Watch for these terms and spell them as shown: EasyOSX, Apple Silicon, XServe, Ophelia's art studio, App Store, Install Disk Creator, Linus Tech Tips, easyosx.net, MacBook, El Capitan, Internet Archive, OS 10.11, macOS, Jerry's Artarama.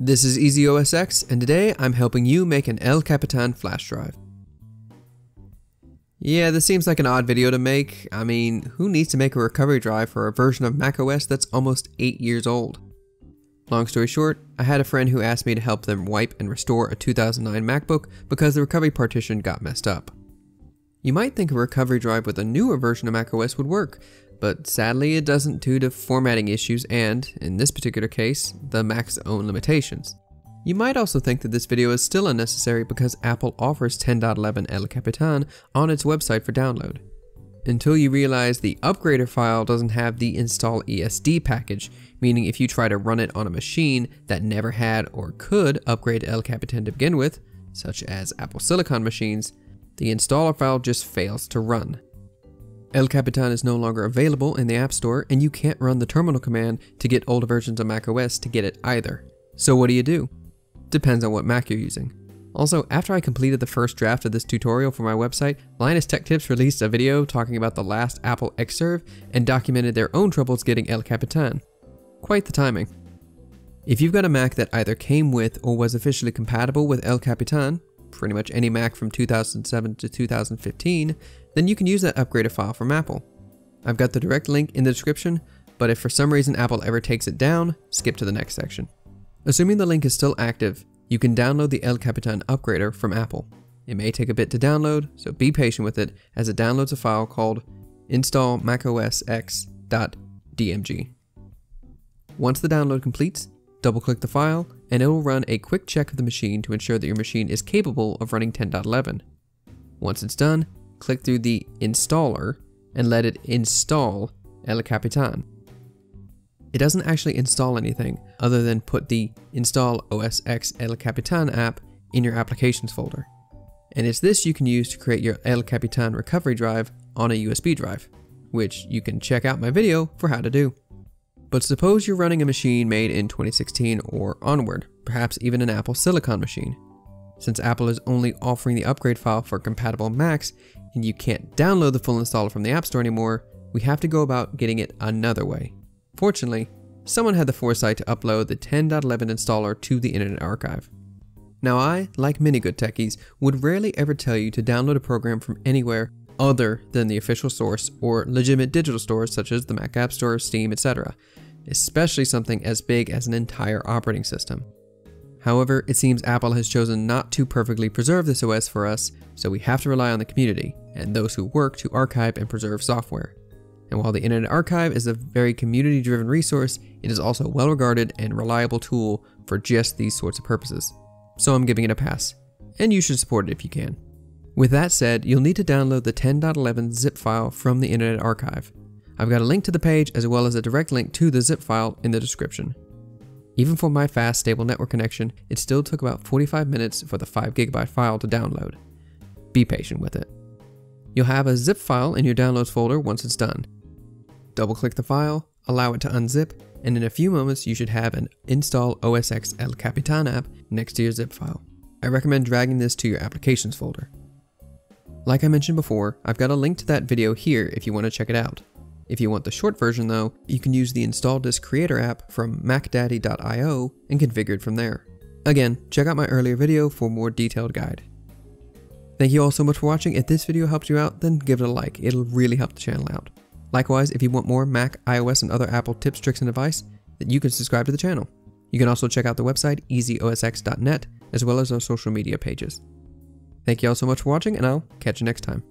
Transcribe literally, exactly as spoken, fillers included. This is EasyOSX, and today I'm helping you make an El Capitan flash drive. Yeah, this seems like an odd video to make. I mean, who needs to make a recovery drive for a version of macOS that's almost eight years old? Long story short, I had a friend who asked me to help them wipe and restore a two thousand nine MacBook because the recovery partition got messed up. You might think a recovery drive with a newer version of macOS would work, but sadly it doesn't due to formatting issues and, in this particular case, the Mac's own limitations. You might also think that this video is still unnecessary because Apple offers ten point eleven El Capitan on its website for download, until you realize the upgrader file doesn't have the install E S D package, meaning if you try to run it on a machine that never had or could upgrade El Capitan to begin with, such as Apple Silicon machines, the installer file just fails to run. El Capitan is no longer available in the App Store, and you can't run the terminal command to get older versions of macOS to get it either. So what do you do? Depends on what Mac you're using. Also, after I completed the first draft of this tutorial for my website, Linus Tech Tips released a video talking about the last Apple XServe and documented their own troubles getting El Capitan. Quite the timing. If you've got a Mac that either came with or was officially compatible with El Capitan, pretty much any Mac from two thousand seven to two thousand fifteen, then you can use that upgraded file from Apple. I've got the direct link in the description, but if for some reason Apple ever takes it down, skip to the next section. Assuming the link is still active, you can download the El Capitan upgrader from Apple. It may take a bit to download, so be patient with it as it downloads a file called install macosx.dmg. Once the download completes, double-click the file, and it will run a quick check of the machine to ensure that your machine is capable of running ten point eleven. Once it's done, click through the installer and let it install El Capitan. It doesn't actually install anything other than put the Install O S X El Capitan app in your applications folder. And it's this you can use to create your El Capitan recovery drive on a U S B drive, which you can check out my video for how to do. But suppose you're running a machine made in twenty sixteen or onward, perhaps even an Apple Silicon machine. Since Apple is only offering the upgrade file for compatible Macs, and you can't download the full installer from the App Store anymore, we have to go about getting it another way. Fortunately, someone had the foresight to upload the ten point eleven installer to the Internet Archive. Now I, like many good techies, would rarely ever tell you to download a program from anywhere other than the official source or legitimate digital stores such as the Mac App Store, Steam, et cetera, especially something as big as an entire operating system. However, it seems Apple has chosen not to perfectly preserve this O S for us, so we have to rely on the community and those who work to archive and preserve software. And while the Internet Archive is a very community-driven resource, it is also a well-regarded and reliable tool for just these sorts of purposes. So I'm giving it a pass, and you should support it if you can. With that said, you'll need to download the ten point eleven zip file from the Internet Archive. I've got a link to the page as well as a direct link to the zip file in the description. Even for my fast, stable network connection, it still took about forty-five minutes for the five gigabyte file to download. Be patient with it. You'll have a zip file in your downloads folder once it's done. Double-click the file, allow it to unzip, and in a few moments you should have an Install O S X El Capitan app next to your zip file. I recommend dragging this to your applications folder. Like I mentioned before, I've got a link to that video here if you want to check it out. If you want the short version though, you can use the Install Disk Creator app from mac daddy dot i o and configure it from there. Again, check out my earlier video for a more detailed guide. Thank you all so much for watching. If this video helped you out, then give it a like. It'll really help the channel out. Likewise, if you want more Mac, iOS, and other Apple tips, tricks, and advice, then you can subscribe to the channel. You can also check out the website easy O S X dot net as well as our social media pages. Thank you all so much for watching, and I'll catch you next time.